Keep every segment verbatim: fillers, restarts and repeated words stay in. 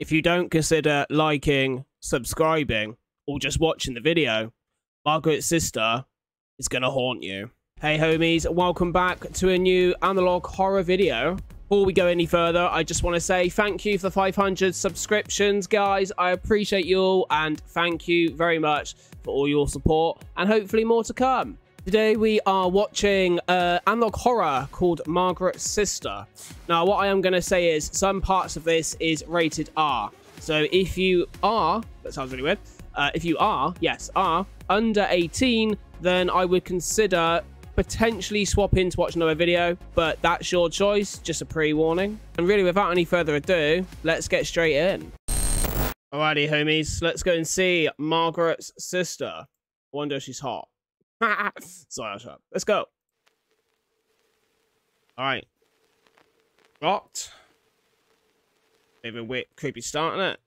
if you don't consider liking, subscribing, or just watching the video, Margaret's Sister is gonna haunt you. Hey homies, welcome back to a new Analog Horror video. Before we go any further, I just want to say thank you for the five hundred subscriptions, guys. I appreciate you all, and thank you very much for all your support, and hopefully more to come. Today we are watching uh, Analog Horror called Margaret's Sister. Now what I am going to say is some parts of this is rated R. So if you are, that sounds really weird, uh, if you are, yes, are under eighteen, then I would consider potentially swap in to watch another video, but that's your choice, just a pre-warning. And really without any further ado, let's get straight in. Alrighty homies, let's go and see Margaret's Sister. Wonder if she's hot. Sorry, shut up. Let's go. Alright. Locked. Bit of a weird, creepy start, isn't it?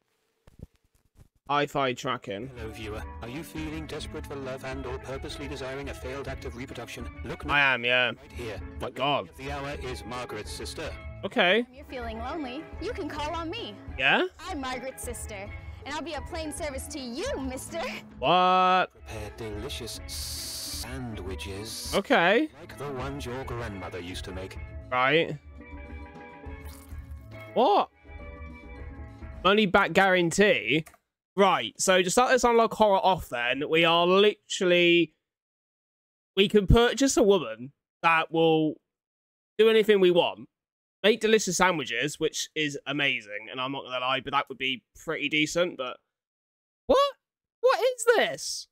Hi-fi tracking. Hello, viewer. Are you feeling desperate for love and or purposely desiring a failed act of reproduction? Look, I am, yeah. Right here. My God. The hour is Margaret's Sister. Okay. If you're feeling lonely, you can call on me. Yeah? I'm Margaret's Sister, and I'll be a plain service to you, mister. What? Prepare delicious sandwiches. Okay. Like the ones your grandmother used to make. Right. What? Money back guarantee? Right, so to start this Analog Horror off then, we are literally... We can purchase a woman that will do anything we want. Make delicious sandwiches, which is amazing, and I'm not gonna lie, but that would be pretty decent, but... What? What is this?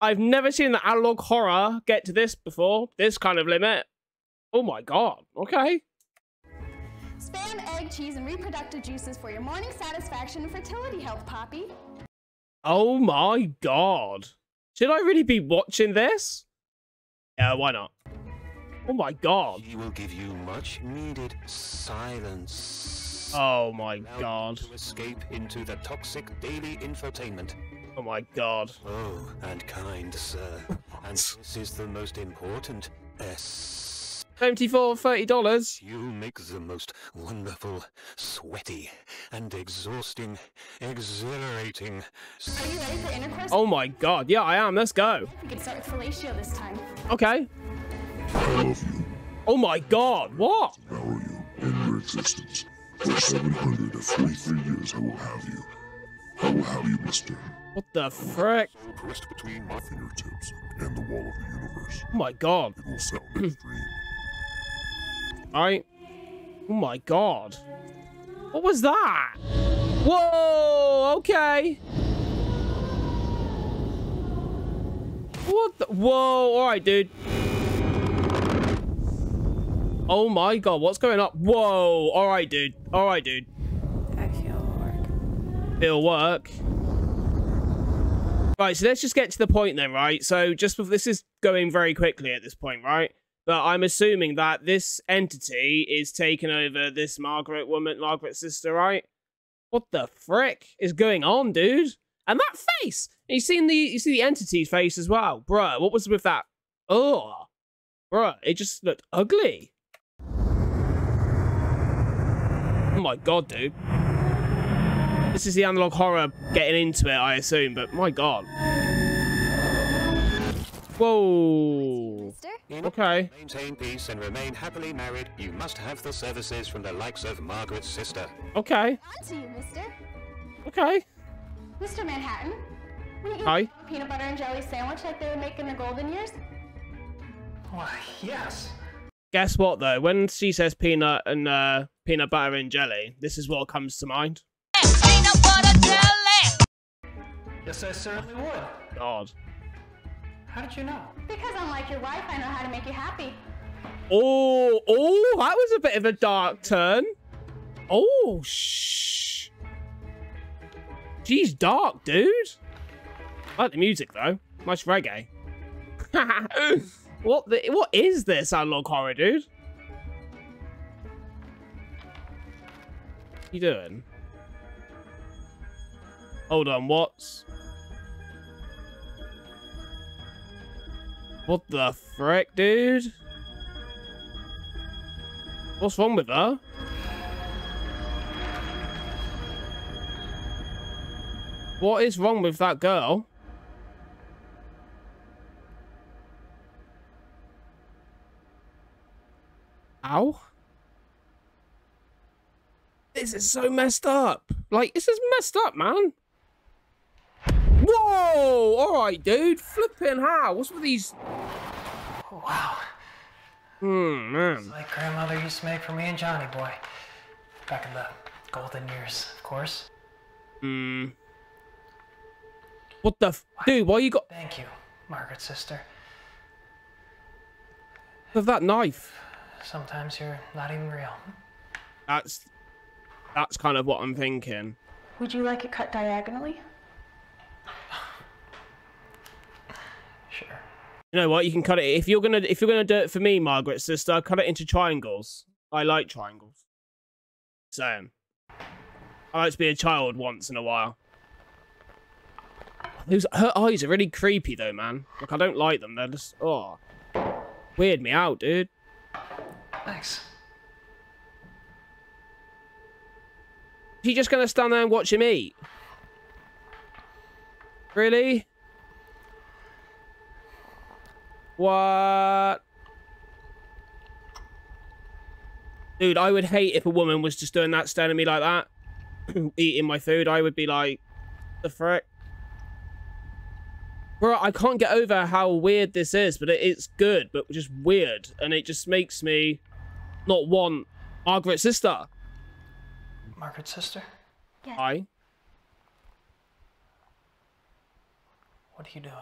I've never seen the Analog Horror get to this before, this kind of limit. Oh my God, okay. Spam, egg, cheese, and reproductive juices for your morning satisfaction and fertility health, Poppy. Oh my God. Should I really be watching this? Yeah, why not? Oh my God. He will give you much needed silence. Oh my God. To escape into the toxic daily infotainment. Oh my God. Oh, and kind sir. And this is the most important S. seventy-four, thirty dollars. You make the most wonderful, sweaty, and exhausting, exhilarating. Are you ready for intercourse? Oh my God, yeah, I am. Let's go. We can start with fellatio this time. Okay. I love you. Oh my God, what? I devour you and your existence. For seven hundred forty-three years, I will have you. I will have you, mister. What the frick? So pressed between my fingertips and the wall of the universe. Oh my God. It will sound extreme. Alright. Oh my God. What was that? Whoa! Okay. What the? Whoa! Alright, dude. Oh my God. What's going on? Whoa! Alright, dude. Alright, dude. That he'll work. It'll work. Right, so let's just get to the point then, right? So just before, this is going very quickly at this point, right? But I'm assuming that this entity is taking over this Margaret woman, Margaret's sister, right? What the frick is going on, dude? And that face! You seen the you see the entity's face as well, bruh. What was with that? Oh, bruh, it just looked ugly. Oh my God, dude. This is the Analog Horror getting into it, I assume. But my God. Whoa. Okay. Maintain peace and remain happily married. You must have the services from the likes of Margaret's sister. Okay. On to you, mister. Okay. Mister Manhattan, will you Hi. eat a peanut butter and jelly sandwich like they would make in the golden years? Why, yes. Guess what though? When she says peanut and uh, peanut butter and jelly, this is what comes to mind. Peanut butter jelly. Yes, I certainly would. God. How did you know? Because unlike your wife, I know how to make you happy. Oh, oh, that was a bit of a dark turn. Oh, shh. She's dark, dude. I like the music, though. Much reggae. What the, what is this Analog Horror, dude? What you doing? Hold on, what's... What the frick, dude? What's wrong with her? What is wrong with that girl? Ow. This is so messed up. Like, this is messed up, man. Whoa! Alright, dude. Flipping hell. What's with these... Oh, wow. Hmm, man. It's like grandmother used to make for me and Johnny Boy. Back in the golden years, of course. Hmm. What the... F what? Dude, why you got... Thank you, Margaret's sister. With that knife. Sometimes you're not even real. That's... That's kind of what I'm thinking. Would you like it cut diagonally? Sure. You know what? You can cut it if you're gonna if you're gonna do it for me, Margaret's sister. Cut it into triangles. I like triangles. So I like to be a child once in a while. Those, her eyes are really creepy though, man. Like I don't like them. They're just oh, weird me out, dude. Thanks. Is he just gonna stand there and watch him eat? Really? What? Dude, I would hate if a woman was just doing that, staring at me like that, eating my food. I would be like, the frick? Bro, I can't get over how weird this is, but it, it's good, but just weird. And it just makes me not want Margaret's sister. Margaret's sister? Yes. Hi. What are you doing?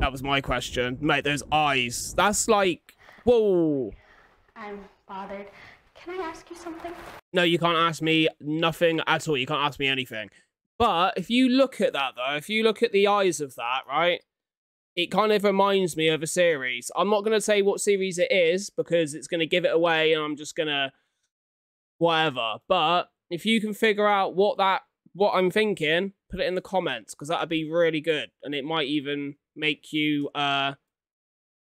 That was my question. Mate, those eyes. That's like... Whoa. I'm bothered. Can I ask you something? No, you can't ask me nothing at all. You can't ask me anything. But if you look at that, though, if you look at the eyes of that, right? It kind of reminds me of a series. I'm not going to say what series it is because it's going to give it away and I'm just going to whatever. But if you can figure out what that what I'm thinking, put it in the comments because that would be really good. And it might even make you uh,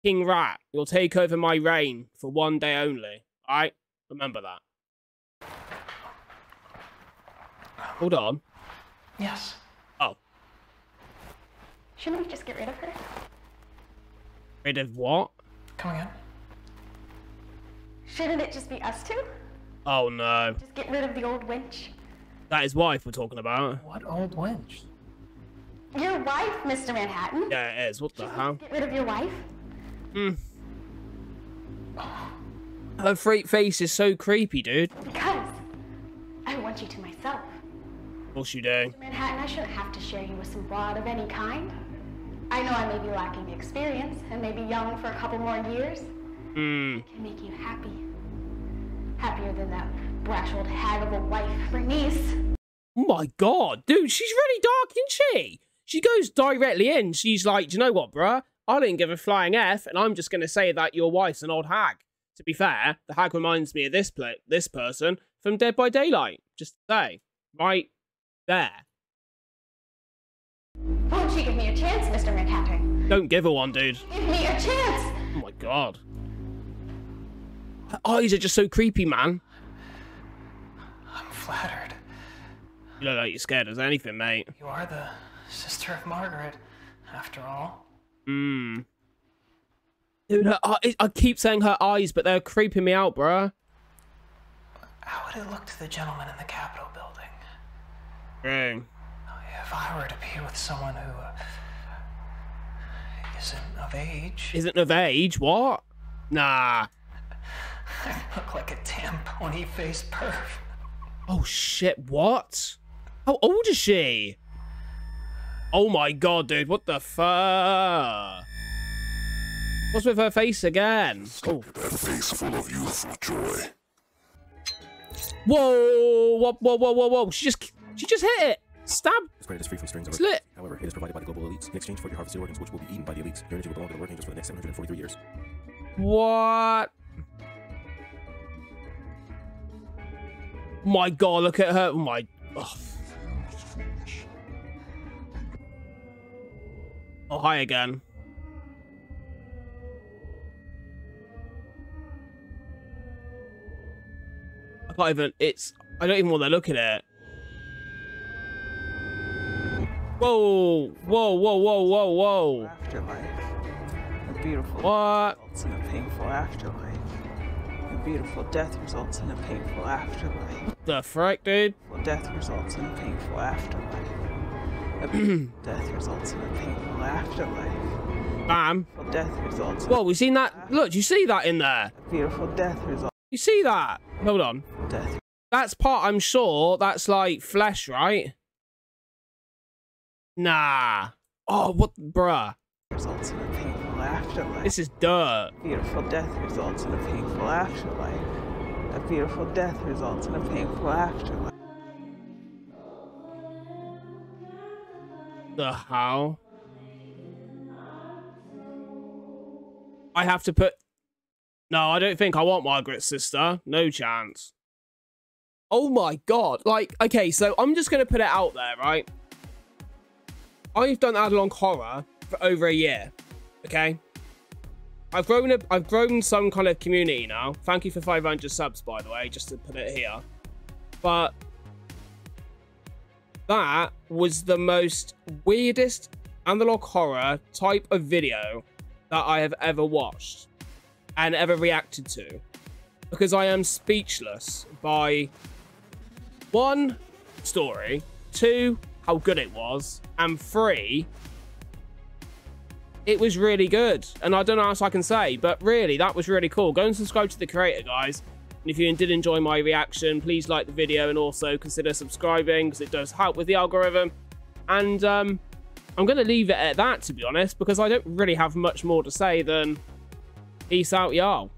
King Rat. You'll take over my reign for one day only. All right? Remember that. Hold on. Yes. Shouldn't we just get rid of her? Rid of what? Come again? Shouldn't it just be us two? Oh no. Just get rid of the old wench. That is wife we're talking about. What old wench? Your wife, Mister Manhattan. Yeah, it is. What the hell? Get rid of your wife? Hmm. Her freak face is so creepy, dude. Because I want you to myself. Of course you do. Mister Manhattan, I shouldn't have to share you with some broad of any kind. I know I may be lacking experience and may be young for a couple more years. Mm. I can make you happy. Happier than that brash old hag of a wife, Bernice. Oh my god, dude, she's really dark, isn't she? She goes directly in. She's like, do you know what, bruh? I didn't give a flying F, and I'm just going to say that your wife's an old hag. To be fair, the hag reminds me of this, pl this person from Dead by Daylight. Just to say, right there. Won't you give me a chance, Mister Manhattan? Don't give her one, dude. Give me a chance! Oh my god. Her eyes are just so creepy, man. I'm flattered. You look like you're scared as anything, mate. You are the sister of Margaret, after all. Hmm. Dude, her, I, I keep saying her eyes, but they're creeping me out, bruh. How would it look to the gentleman in the Capitol building? Dang. If I were to be with someone who uh, isn't of age. Isn't of age? What? Nah. I look like a damn pony-faced perv. Oh shit, what? How old is she? Oh my god, dude, what the fuck? What's with her face again? Oh. That face full of youthful joy. Whoa, whoa, whoa, whoa, whoa, whoa. She just, she just hit it. Stab! This planet is free from strains of it. However, it is provided by the global elites in exchange for your harvested organs, which will be eaten by the elites. Your energy will belong to the Lord Angels for the next seven hundred forty-three years. What? My god, look at her. Oh my. Oh. Oh, hi again. I can't even. It's. I don't even want to look at it. Whoa, whoa, whoa, whoa, whoa, whoa. Afterlife. A beautiful what? Death results in a painful afterlife. A beautiful death results in a painful afterlife. What the frick, dude? Death results in a painful afterlife. A beautiful death results in a painful afterlife. Bam. A death results. Whoa, we seen that. Look, you see that in there? A beautiful death results. You see that? Hold on. Death. That's part, I'm sure, that's like flesh, right? Nah. Oh, what? Bruh. Results in a painful afterlife. This is dirt. Beautiful death results in a painful afterlife. A beautiful death results in a painful afterlife. The how? I have to put... No, I don't think I want Margaret's Sister. No chance. Oh my god. Like, okay, so I'm just going to put it out there, right? I've done Analog Horror for over a year, okay? I've grown a, I've grown some kind of community now. Thank you for five hundred subs, by the way, just to put it here. But that was the most weirdest Analog Horror type of video that I have ever watched and ever reacted to, because I am speechless by one, story, two, how good it was, and three, it was really good. And I don't know what else I can say, but really, that was really cool. Go and subscribe to the creator, guys. And if you did enjoy my reaction, please like the video and also consider subscribing, because it does help with the algorithm. And um, I'm going to leave it at that, to be honest, because I don't really have much more to say than peace out, y'all.